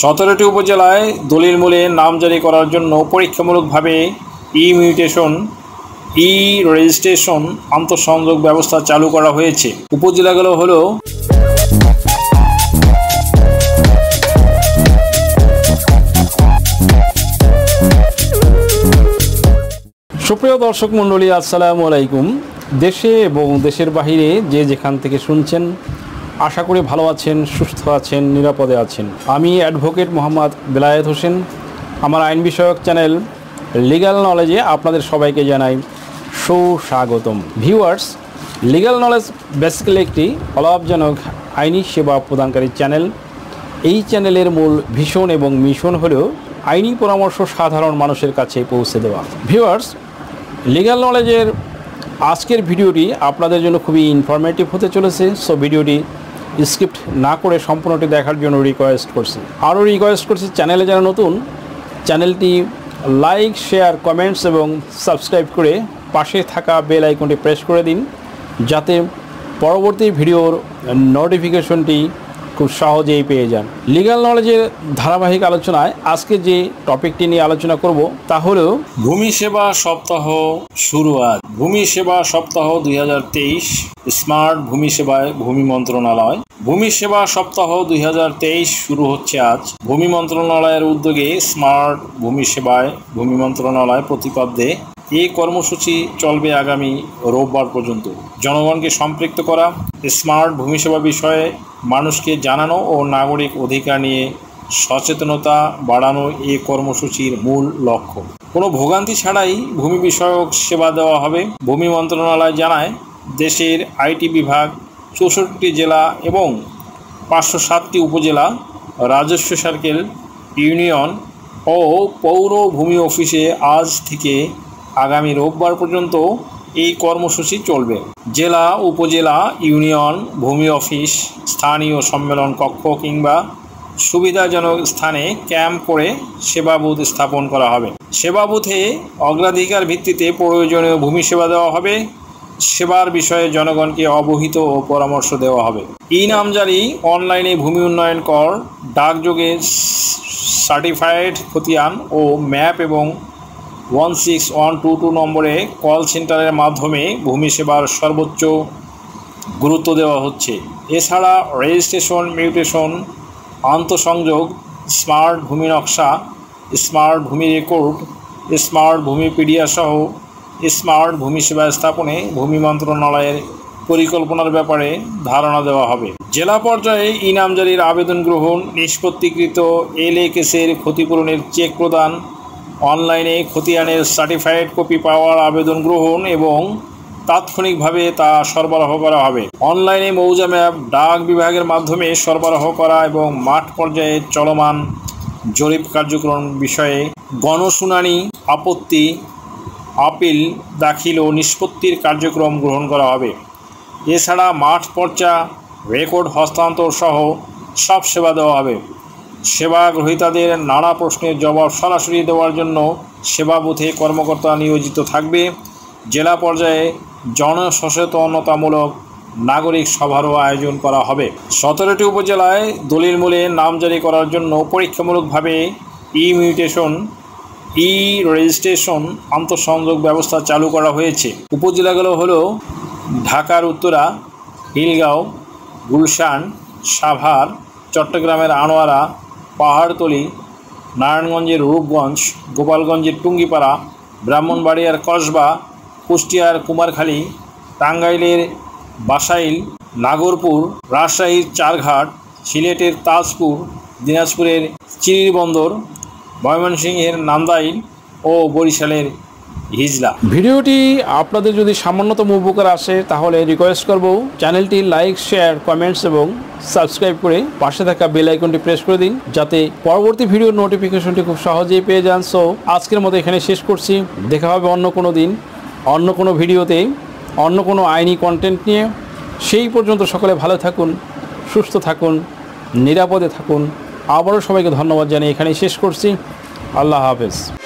17টি উপজেলায় দলিল মূলে নাম জারি করার জন্য পরীক্ষামূলকভাবে ই মিউটেশন ই রেজিস্ট্রেশন আন্তঃসংযোগ ব্যবস্থা চালু করা হয়েছে। উপজেলাগুলো হলো সুপ্রিয় দর্শক মণ্ডলী, আসসালামু আলাইকুম। দেশে এবং দেশের বাহিরে যে যেখান থেকে শুনছেন আশা করি ভালো আছেন, সুস্থ আছেন, নিরাপদে আছেন। আমি অ্যাডভোকেট মোহাম্মদ বেলায়েত হোসেন। আমার আইন বিষয়ক চ্যানেল লিগ্যাল নলেজে আপনাদের সবাইকে জানাই সুস্বাগতম। ভিউয়ার্স, লিগ্যাল নলেজ বেসিক্যালি একটি অলাভজনক আইনি সেবা প্রদানকারী চ্যানেল। এই চ্যানেলের মূল ভিশন এবং মিশন হল আইনি পরামর্শ সাধারণ মানুষের কাছে পৌঁছে দেওয়া। ভিউয়ার্স, লিগ্যাল নলেজের আজকের ভিডিওটি আপনাদের জন্য খুবই ইনফরমেটিভ হতে চলেছে। সো ভিডিওটি স্ক্রিপ্ট না করে সম্পূর্ণটি দেখার জন্য রিকোয়েস্ট করছি। আরও রিকোয়েস্ট করছি, চ্যানেলে যারা নতুন চ্যানেলটি লাইক, শেয়ার, কমেন্টস এবং সাবস্ক্রাইব করে পাশে থাকা বেল আইকনটি প্রেস করে দিন, যাতে পরবর্তী ভিডিওর নোটিফিকেশনটি খুব সহজেই পেয়ে যান। লিগ্যাল নলেজের ধারাবাহিক আলোচনায় আজকে যে টপিকটি নিয়ে আলোচনা করব তা হলো ভূমি সেবা সপ্তাহ শুরু। আজ ভূমি সেবা সপ্তাহ 2023 স্মার্ট ভূমি সেবায় ভূমি মন্ত্রণালয়। ভূমি সেবা সপ্তাহ 2023 শুরু হচ্ছে আজ। ভূমি মন্ত্রণালয়ের উদ্যোগে স্মার্ট ভূমি সেবায় ভূমি মন্ত্রণালয় প্রতিপাদ্যে এই কর্মসূচি চলবে আগামী রোববার পর্যন্ত। জনগণকে সম্পৃক্ত করা, স্মার্ট ভূমি সেবা বিষয়ে মানুষকে জানানো ও নাগরিক অধিকার নিয়ে সচেতনতা বাড়ানো এই কর্মসূচির মূল লক্ষ্য। কোনো ভোগান্তি ছাড়াই ভূমি বিষয়ক সেবা দেওয়া হবে। ভূমি মন্ত্রণালয় জানায়, দেশের আইটি বিভাগ 64টি জেলা এবং 507টি উপজেলা, রাজস্ব সার্কেল, ইউনিয়ন ও পৌর ভূমি অফিসে আজ থেকে আগামী রোববার পর্যন্ত এই কর্মসূচি চলবে। জেলা, উপজেলা, ইউনিয়ন ভূমি অফিস স্থানীয় সম্মেলন কক্ষ কিংবা সুবিধাজনক স্থানে ক্যাম্প করে সেবা বুথ স্থাপন করা হবে। সেবা বুথে অগ্রাধিকার ভিত্তিতে প্রয়োজনীয় ভূমি সেবা দেওয়া হবে। সেবার বিষয়ে জনগণকে অবহিত ও পরামর্শ দেওয়া হবে। এই নাম জারি, অনলাইনে ভূমি উন্নয়ন কর, ডাকযোগে সার্টিফাইড খতিয়ান ও ম্যাপ এবং 16122 নম্বরে কল সেন্টারের মাধ্যমে ভূমি সেবার সর্বোচ্চ গুরুত্ব দেওয়া হচ্ছে। এছাড়া রেজিস্ট্রেশন, মিউটেশন, আন্তঃসংযোগ, স্মার্ট ভূমি নকশা, স্মার্ট ভূমি রেকর্ড, স্মার্ট ভূমি পিডিয়া সহ স্মার্ট ভূমি সেবা স্থাপনে ভূমি মন্ত্রণালয়ের পরিকল্পনার ব্যাপারে ধারণা দেওয়া হবে। জেলা পর্যায়ে ইনামজারির আবেদন গ্রহণ, নিষ্পত্তিকৃত এলএ কেসের ক্ষতিপূরণের চেক প্রদান, অনলাইনে খতিয়ানের সার্টিফাইড কপি পাওয়ার আবেদন গ্রহণ এবং তাৎক্ষণিকভাবে তা সরবরাহ করা হবে। অনলাইনে মৌজা ম্যাপ, ডাক বিভাগের মাধ্যমে সরবরাহ করা এবং মাঠ পর্যায়ে চলমান জরিপ কার্যক্রম বিষয়ে গণশুনানি, আপত্তি, আপিল দাখিল ও নিষ্পত্তির কার্যক্রম গ্রহণ করা হবে। এছাড়া মাঠ পর্চা, রেকর্ড হস্তান্তর সহ সব সেবা দেওয়া হবে। সেবা গ্রহীতাদের নানা প্রশ্নের জবাব সরাসরি দেওয়ার জন্য সেবা বুথে কর্মকর্তা নিয়োজিত থাকবে। জেলা পর্যায়ে জনসচেতনতামূলক নাগরিক সভারও আয়োজন করা হবে। 17টি উপজেলায় দলিল মূলে নাম জারি করার জন্য পরীক্ষামূলকভাবে ই মিউটেশন ই রেজিস্ট্রেশন আন্তঃসংযোগ ব্যবস্থা চালু করা হয়েছে। উপজেলাগুলো হলো ঢাকার উত্তরা, হিলগাঁও, গুলশান, সাভার, চট্টগ্রামের আনোয়ারা, পাহাড়তলি, নারায়ণগঞ্জের রূপগঞ্জ, গোপালগঞ্জের টুঙ্গিপাড়া, ব্রাহ্মণবাড়িয়ার কসবা, কুষ্টিয়ার কুমারখালী, টাঙ্গাইলের বাসাইল, নাগরপুর, রাজশাহীর চারঘাট, সিলেটের তাজপুর, দিনাজপুরের চিরিরবন্দর, ময়মনসিংহের নান্দাইল ও বরিশালের হিজলা। ভিডিওটি আপনাদের যদি সামান্যতম উপকার আসে তাহলে রিকোয়েস্ট করব, চ্যানেলটি লাইক, শেয়ার, কমেন্টস এবং সাবস্ক্রাইব করে পাশে থাকা বেল আইকনটি প্রেস করে দিন, যাতে পরবর্তী ভিডিওর নোটিফিকেশনটি খুব সহজেই পেয়ে যান। সো আজকের মতো এখানে শেষ করছি। দেখা হবে অন্য কোনো দিন, অন্য কোনো ভিডিওতে, অন্য কোনো আইনি কন্টেন্ট নিয়ে। সেই পর্যন্ত সকলে ভালো থাকুন, সুস্থ থাকুন, নিরাপদে থাকুন। আবারও সবাইকে ধন্যবাদ জানিয়ে এখানেই শেষ করছি। আল্লাহ হাফেজ।